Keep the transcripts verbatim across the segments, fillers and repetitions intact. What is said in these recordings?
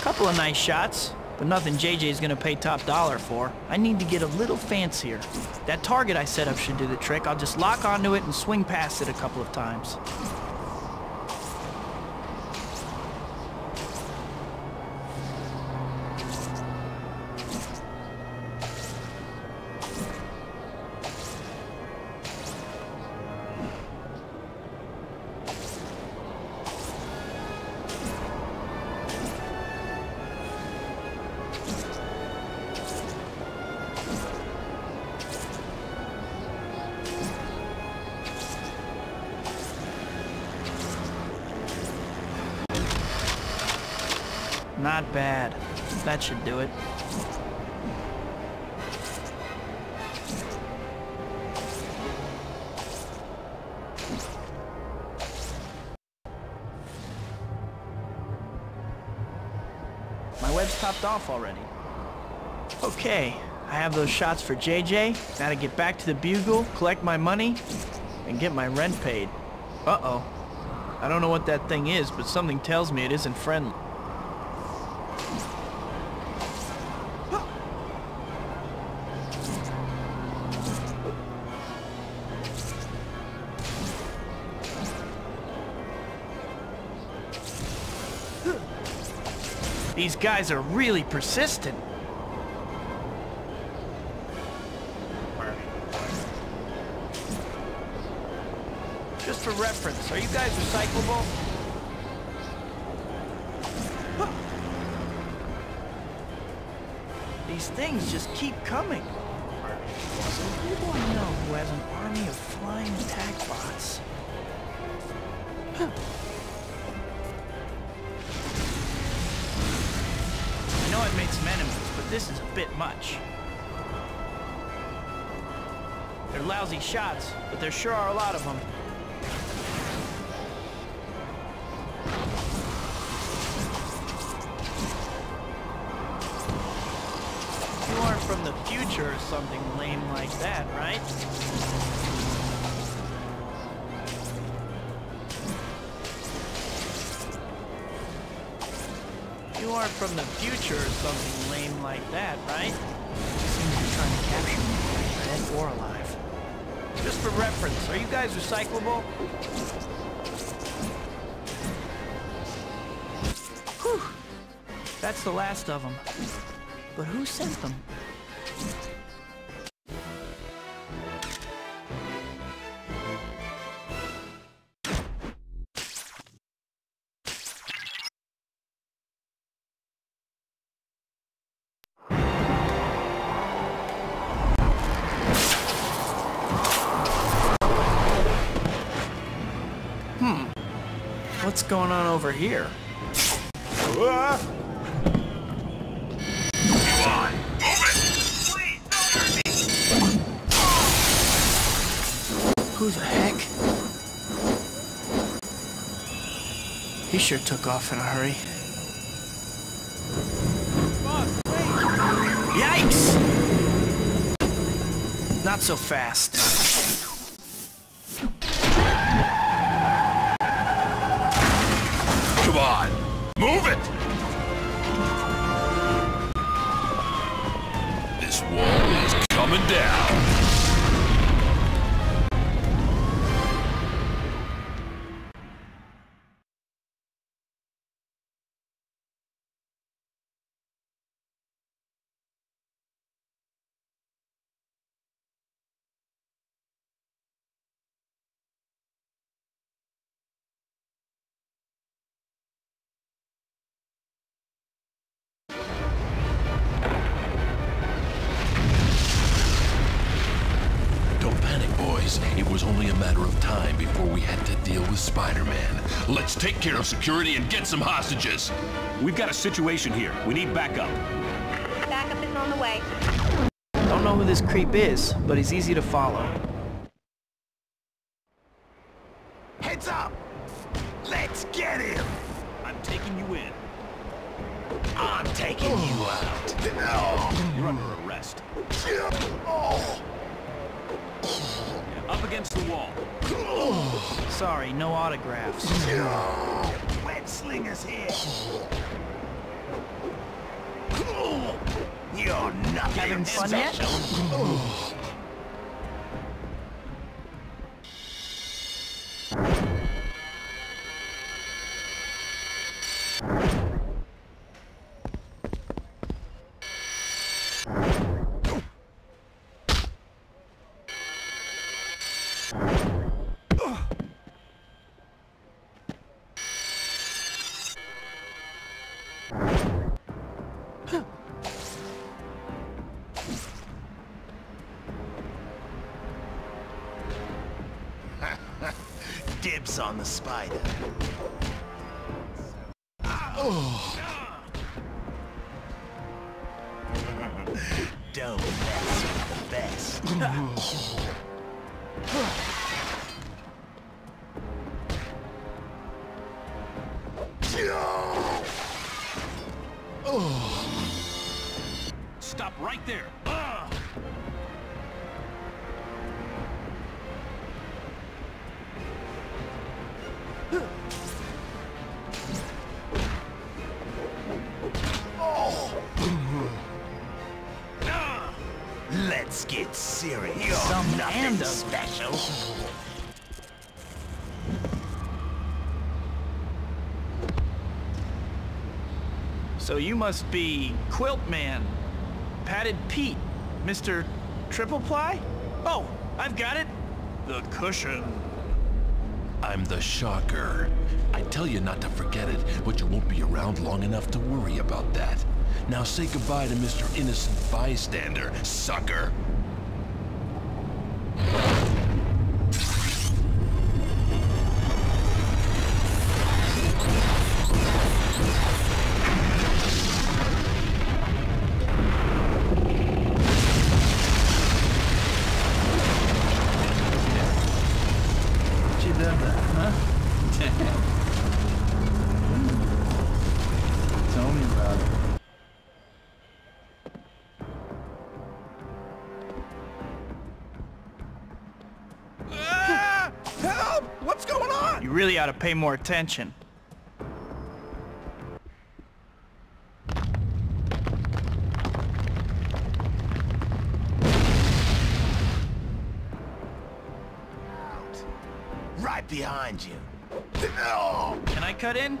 Couple of nice shots, but nothing J J's gonna pay top dollar for. I need to get a little fancier. That target I set up should do the trick. I'll just lock onto it and swing past it a couple of times. Not bad. That should do it. My web's topped off already. Okay, I have those shots for J J. Now to get back to the Bugle, collect my money, and get my rent paid. Uh-oh. I don't know what that thing is, but something tells me it isn't friendly. These guys are really persistent. Just for reference, are you guys recyclable? These things just keep coming. So who do I know who has an army of flying attack bots? I've made some enemies, but this is a bit much. They're lousy shots, but there sure are a lot of them. You aren't from the future or something lame like that, right? You aren't from the future or something lame like that, right? Seems you're trying to capture me, dead or alive. Just for reference, are you guys recyclable? Whew! That's the last of them. But who sent them? What's going on over here? Whoa. Come on, move it! Please don't hurt me! Who the heck? He sure took off in a hurry. Yikes! Not so fast. On. Move it! This wall is coming down. It was only a matter of time before we had to deal with Spider-Man. Let's take care of security and get some hostages. We've got a situation here. We need backup. Backup is on the way. Don't know who this creep is, but he's easy to follow. Heads up! Let's get him! I'm taking you in. I'm taking you out. You're under arrest. Up against the wall. Sorry, no autographs. Wet slingers here. You're not having fun yet? Dibs on the spider. Oh. Don't mess with the best. Stop right there. Let's get serious. You're Some nothing special. So you must be Quilt Man, Padded Pete, Mister Triple Ply? Oh, I've got it. The cushion. I'm the Shocker. I tell you not to forget it, but you won't be around long enough to worry about that. Now say goodbye to Mister Innocent Bystander, sucker! She done that, huh? Tell me about it. You really ought to pay more attention. Out. Right behind you. Can I cut in?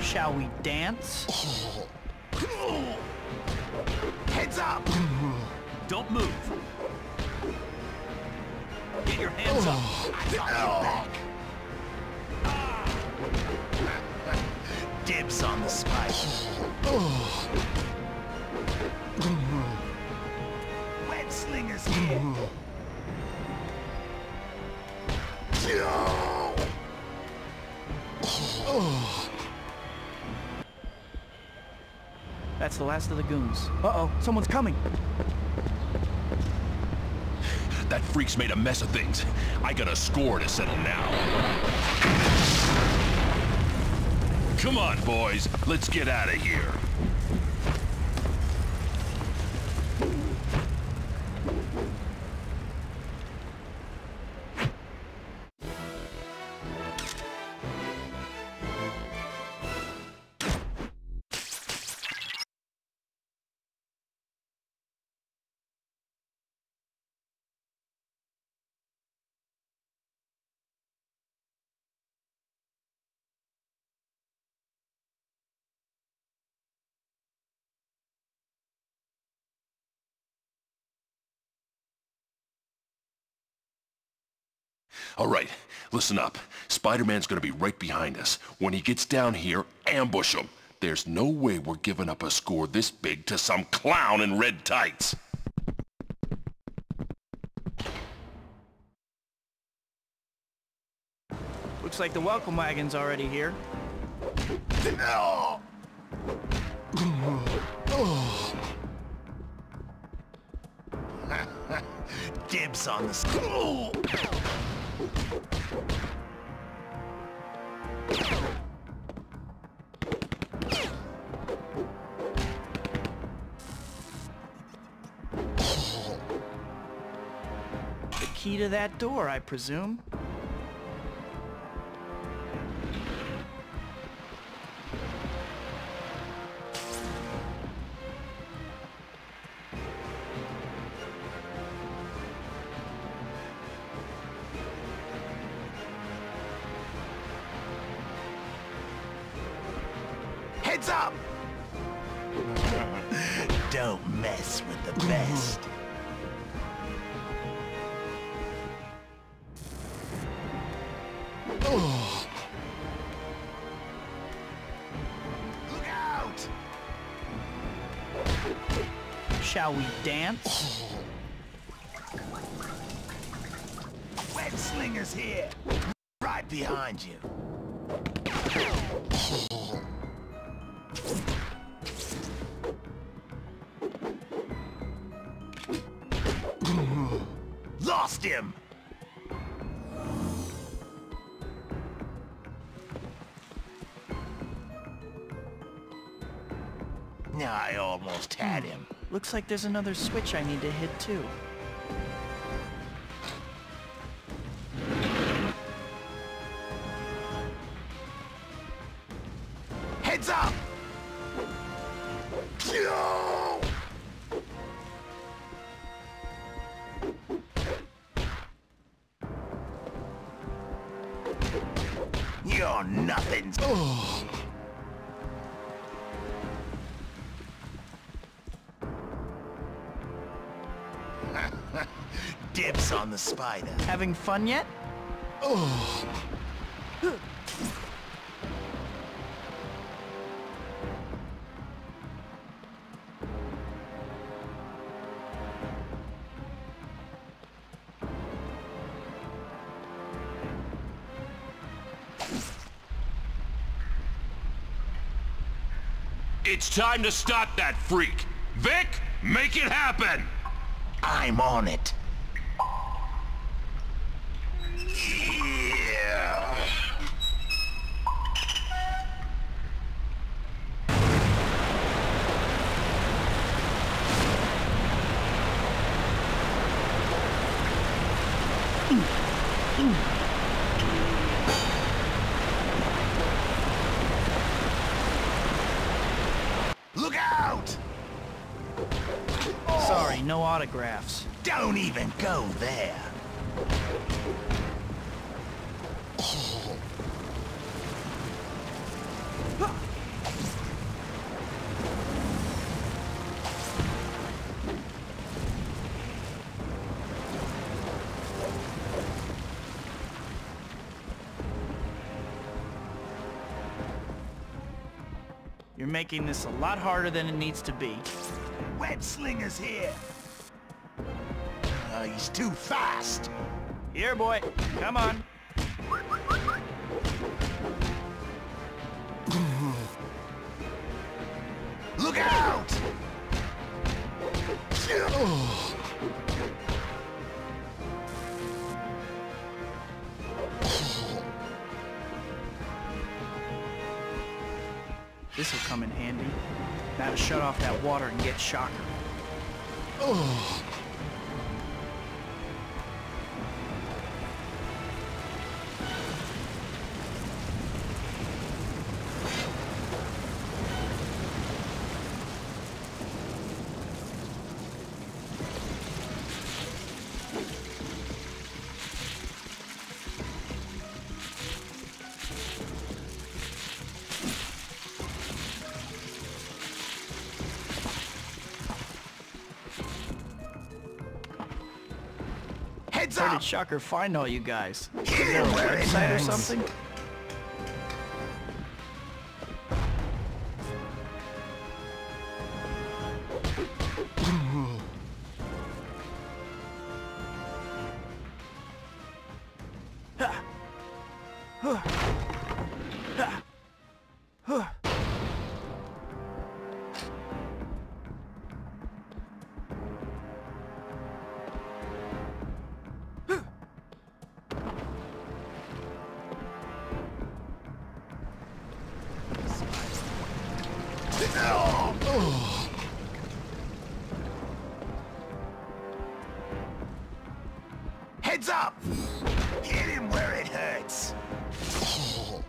Shall we dance? Heads up! Don't move. Get your hands up. I got you back. Dibs on the spike. Web slingers here. That's the last of the goons. Uh-oh, someone's coming. That freak's made a mess of things. I got a score to settle now. Come on, boys. Let's get out of here. All right, listen up. Spider-Man's gonna be right behind us. When he gets down here, ambush him. There's no way we're giving up a score this big to some clown in red tights. Looks like the welcome wagon's already here. No. Dibs on the school. The key to that door, I presume. Heads up! Don't mess with the best. Look out! Shall we dance? Web slingers here! Right behind you! Lost him! Nah, I almost had him. Looks like there's another switch I need to hit too. Heads up! Yo! You're nothing. Oh. Dibs on the spider. Having fun yet? Oh. It's time to stop that freak! Vic, make it happen! I'm on it. Yeah. Mm. Mm. Sorry, no autographs. Don't even go there. You're making this a lot harder than it needs to be. Web slingers here. Uh, he's too fast. Here, boy. Come on. Look out! This will come in handy. Now to shut off that water and get Shocker. Oh. Heads up! Where did Shocker find all you guys? Is there a website or something? Heads up! Hit him where it hurts. Oh.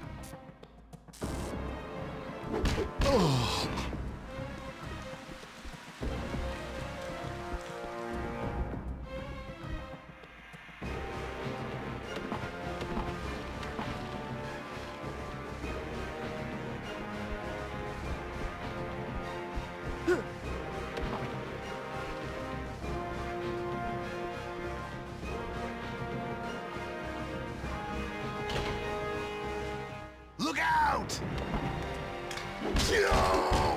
Oh.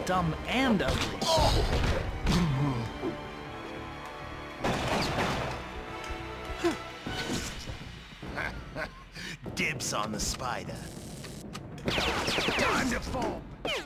Dumb and ugly. Oh. Dibs on the spider. Time to fall. Oh.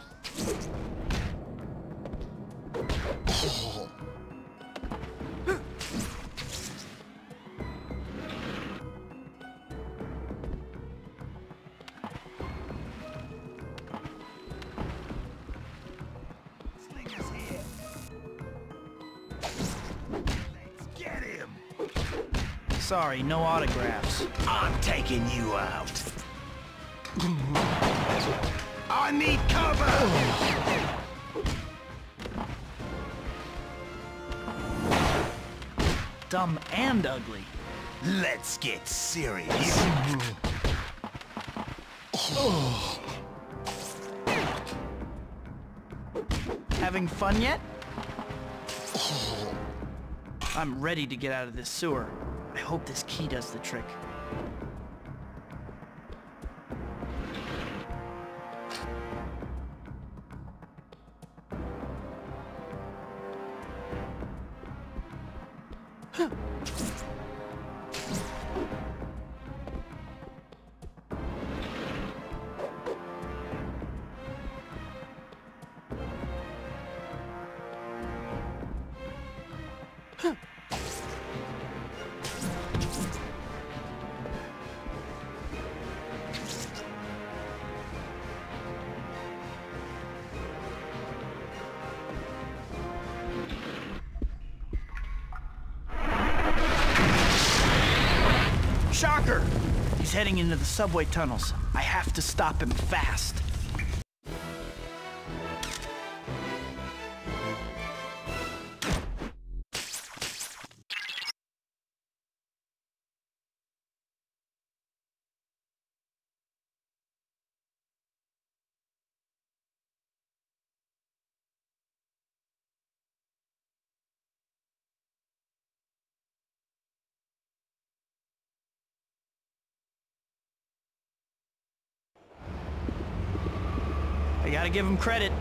Sorry, no autographs. I'm taking you out. I need cover! Oh. Dumb and ugly. Let's get serious. Oh. Having fun yet? Oh. I'm ready to get out of this sewer. I hope this key does the trick. Huh. Shocker! He's heading into the subway tunnels. I have to stop him fast. I gotta give him credit.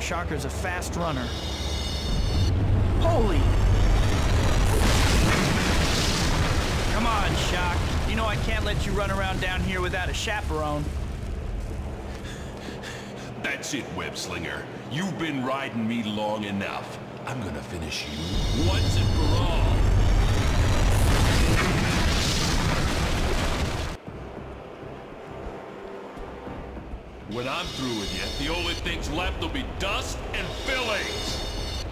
Shocker's a fast runner. Holy! Come on, Shock. You know I can't let you run around down here without a chaperone. That's it, web-slinger. You've been riding me long enough. I'm gonna finish you once and for all. When I'm through with you, the only things left will be dust and fillings!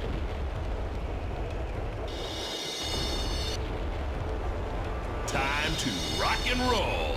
Time to rock and roll!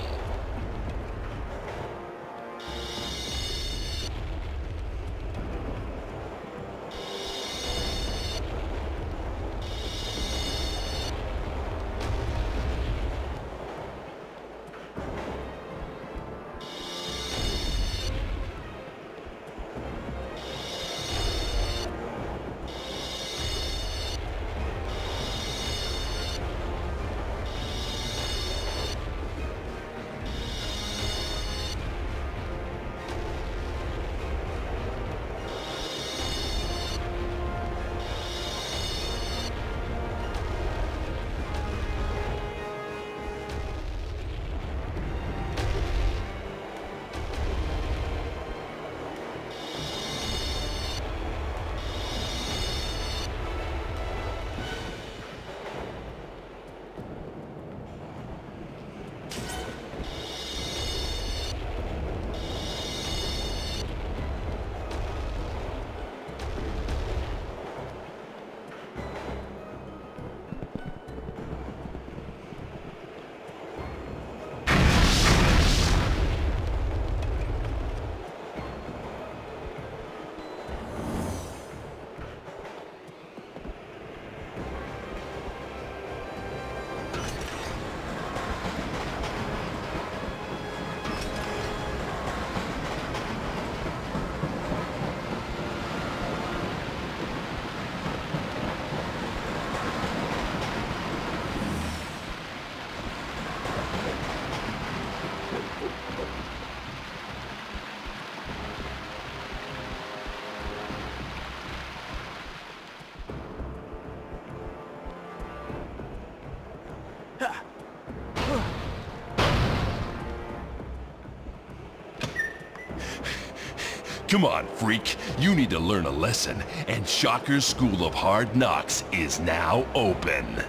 Come on, freak. You need to learn a lesson, and Shocker's School of Hard Knocks is now open.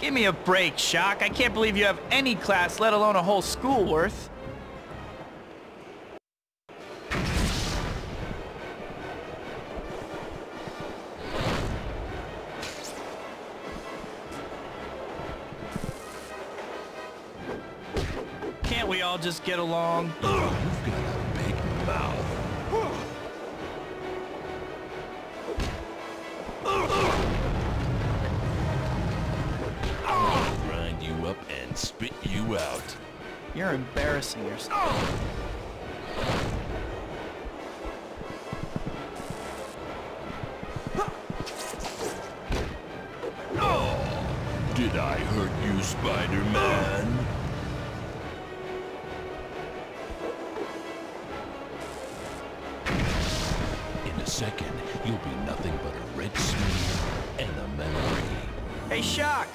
Give me a break, Shock. I can't believe you have any class, let alone a whole school worth. Can't we all just get along? Ugh, you've got a big mouth. I'll grind you up and spit you out. You're embarrassing yourself. Oh, did I hurt you, Spider-Man? Second, you'll be nothing but a red smear and a memory. Hey, Shock!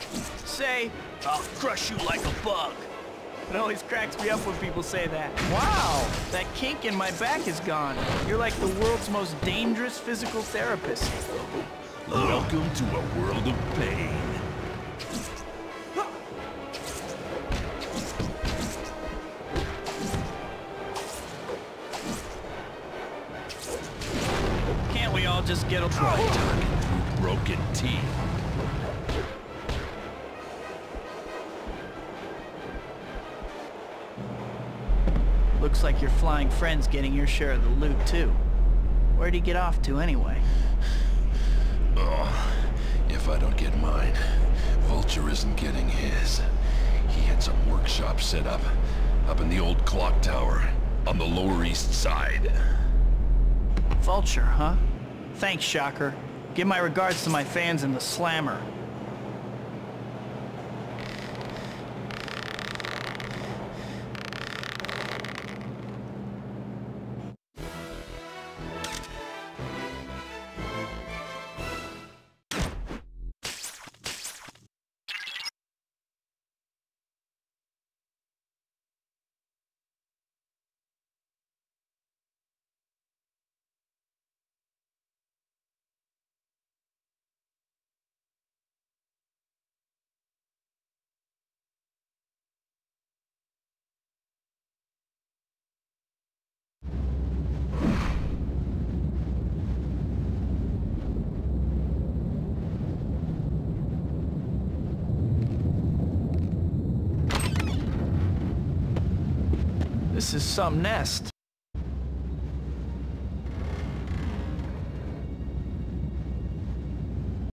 Say, I'll crush you like a bug. It always cracks me up when people say that. Wow, that kink in my back is gone. You're like the world's most dangerous physical therapist. Welcome to a world of pain. Just get a try talking through broken teeth. Looks like your flying friend's getting your share of the loot too. Where'd he get off to anyway? Oh, if I don't get mine, Vulture isn't getting his. He had some workshop set up, up in the old clock tower, on the Lower East Side. Vulture, huh? Thanks, Shocker. Give my regards to my fans in the slammer. This is some nest.